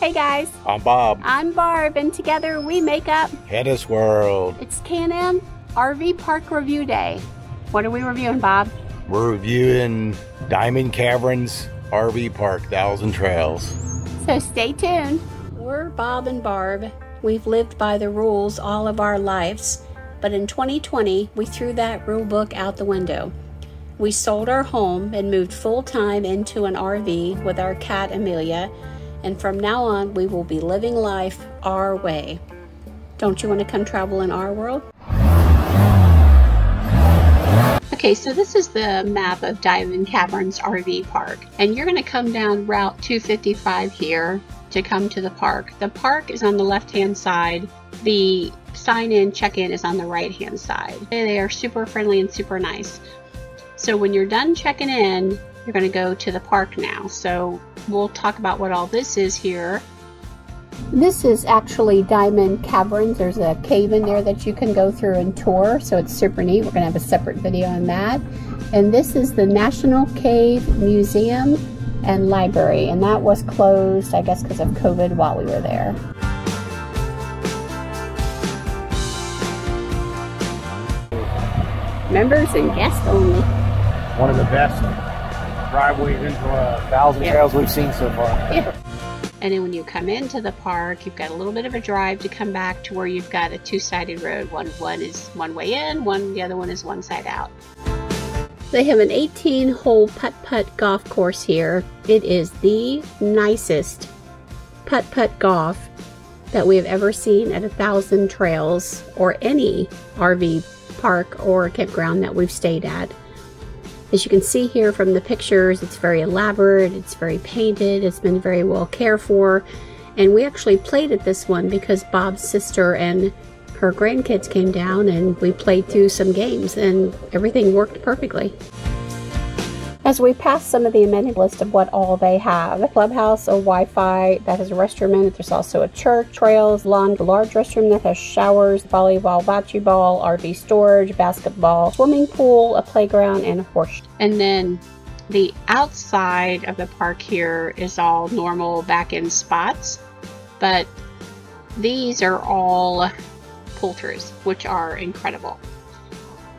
Hey guys. I'm Bob. I'm Barb, and together we make up HetteshWorld. It's K&M RV Park Review Day. What are we reviewing, Bob? We're reviewing Diamond Caverns RV Park, Thousand Trails. So stay tuned. We're Bob and Barb. We've lived by the rules all of our lives, but in 2020, we threw that rule book out the window. We sold our home and moved full-time into an RV with our cat, Amelia, and from now on, we will be living life our way. Don't you want to come travel in our world? Okay, so this is the map of Diamond Caverns RV Park, and you're going to come down Route 255 here to come to the park. The park is on the left-hand side. The sign-in, check-in is on the right-hand side. And they are super friendly and super nice. So when you're done checking in, you're going to go to the park now. So we'll talk about what all this is here. This is actually Diamond Caverns. There's a cave in there that you can go through and tour. So it's super neat. We're going to have a separate video on that. And this is the National Cave Museum and Library. And that was closed, I guess, because of COVID while we were there. Members and guests only. One of the best driveways into Thousand Trails we've seen so far. Yeah. And then when you come into the park, you've got a little bit of a drive to come back to where you've got a two-sided road. One is one way in, the other one is one side out. They have an 18-hole putt-putt golf course here. It is the nicest putt-putt golf that we have ever seen at a Thousand Trails or any RV park or campground that we've stayed at. As you can see here from the pictures, it's very elaborate, it's very painted, it's been very well cared for. And we actually played at this one because Bob's sister and her grandkids came down and we played through some games and everything worked perfectly. As we pass some of the amenity list of what all they have, a clubhouse, a Wi-Fi that has a restroom in it, there's also a church, trails, lawn, a large restroom that has showers, volleyball, bocce ball, RV storage, basketball, swimming pool, a playground, and a horse. And then the outside of the park here is all normal back-end spots, but these are all poulters, which are incredible.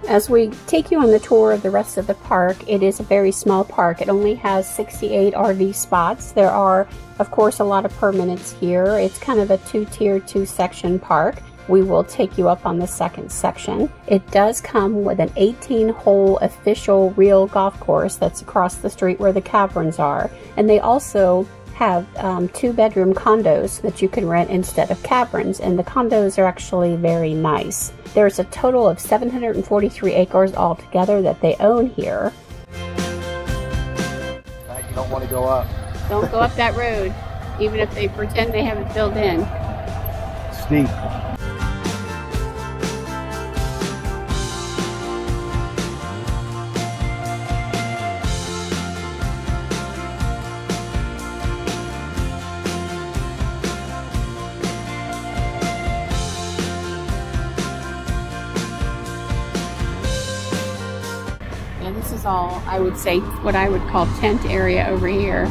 As we take you on the tour of the rest of the park, it is a very small park. It only has 68 RV spots. There are, of course, a lot of permanents here. It's kind of a two-tier, two-section park. We will take you up on the second section. It does come with an 18-hole official real golf course that's across the street where the caverns are. And they also have two-bedroom condos that you can rent instead of caverns, and the condos are actually very nice. There's a total of 743 acres altogether that they own here. You don't want to go up. Don't go up that road, even if they pretend they have it filled in. Steep. All I would say what I would call tent area over here.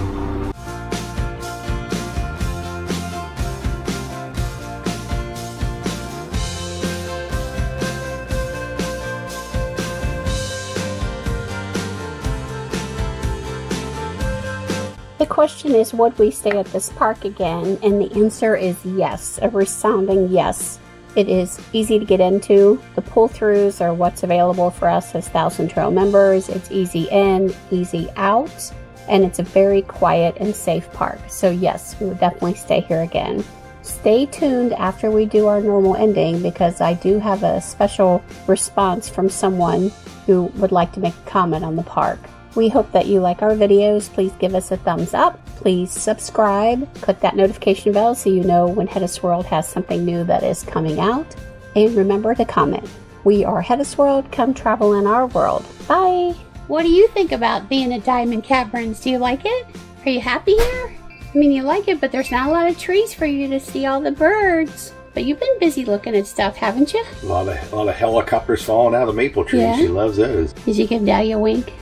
The question is, would we stay at this park again? And the answer is yes, a resounding yes. It is easy to get into. The pull-throughs are what's available for us as Thousand Trail members. It's easy in, easy out, and it's a very quiet and safe park. So yes, we would definitely stay here again. Stay tuned after we do our normal ending because I do have a special response from someone who would like to make a comment on the park. We hope that you like our videos. Please give us a thumbs up. Please subscribe. Click that notification bell so you know when HetteshWorld has something new that is coming out. And remember to comment. We are HetteshWorld. Come travel in our world. Bye. What do you think about being at Diamond Caverns? Do you like it? Are you happy here? I mean, you like it, but there's not a lot of trees for you to see all the birds. But you've been busy looking at stuff, haven't you? A lot of helicopters falling out of maple trees. Yeah. She loves those. Did you give Daddy a wink?